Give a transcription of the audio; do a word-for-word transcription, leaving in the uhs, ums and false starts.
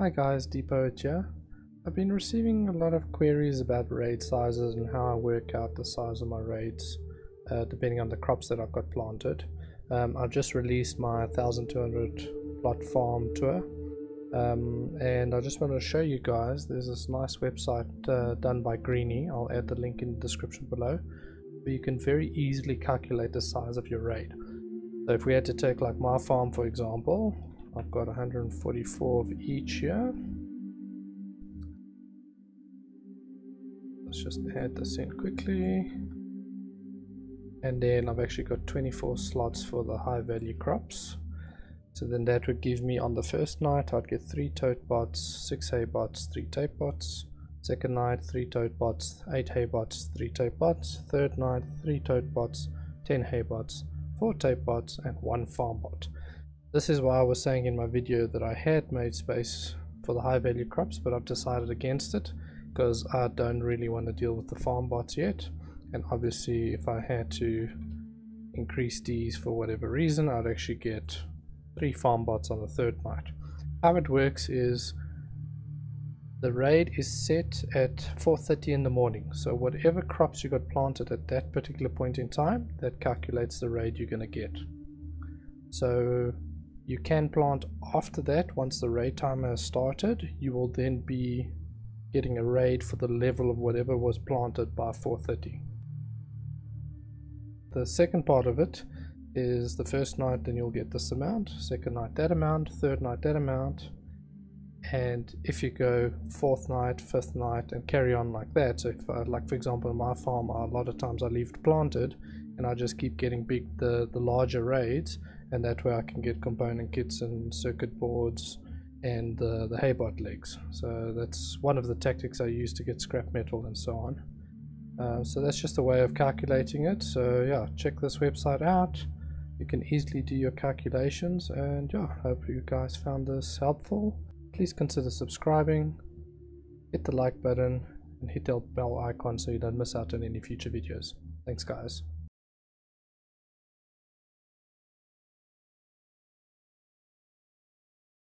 Hi guys, DPoet here. I've been receiving a lot of queries about raid sizes and how I work out the size of my raids uh, depending on the crops that I've got planted. Um, I've just released my one thousand two hundred plot farm tour um, and I just want to show you guys there's this nice website uh, done by Greeny. I'll add the link in the description below, where you can very easily calculate the size of your raid. So if we had to take like my farm for example, I've got one hundred forty-four of each here. Let's just add this in quickly. And then I've actually got twenty-four slots for the high value crops. So then that would give me on the first night, I'd get three tote bots, six hay bots, three tape bots. Second night, three tote bots, eight hay bots, three tape bots. Third night, three tote bots, ten hay bots, four tape bots, and one farm bot. This is why I was saying in my video that I had made space for the high value crops, but I've decided against it because I don't really want to deal with the farm bots yet. And obviously if I had to increase these for whatever reason, I'd actually get three farm bots on the third night. How it works is the raid is set at four thirty in the morning. So whatever crops you got planted at that particular point in time, that calculates the raid you're going to get. So you can plant after that. Once the raid timer has started, you will then be getting a raid for the level of whatever was planted by four thirty. The second part of it is the first night, then you'll get this amount, second night that amount, third night that amount, and if you go fourth night, fifth night, and carry on like that. So if I, like for example, my farm, a lot of times I leave it planted and I just keep getting big the the larger raids. And that way I can get component kits and circuit boards and uh, the haybot legs. So that's one of the tactics I use to get scrap metal and so on. Uh, so that's just a way of calculating it. So yeah, check this website out. You can easily do your calculations, and yeah, hope you guys found this helpful. Please consider subscribing, hit the like button and hit the bell icon so you don't miss out on any future videos. Thanks guys.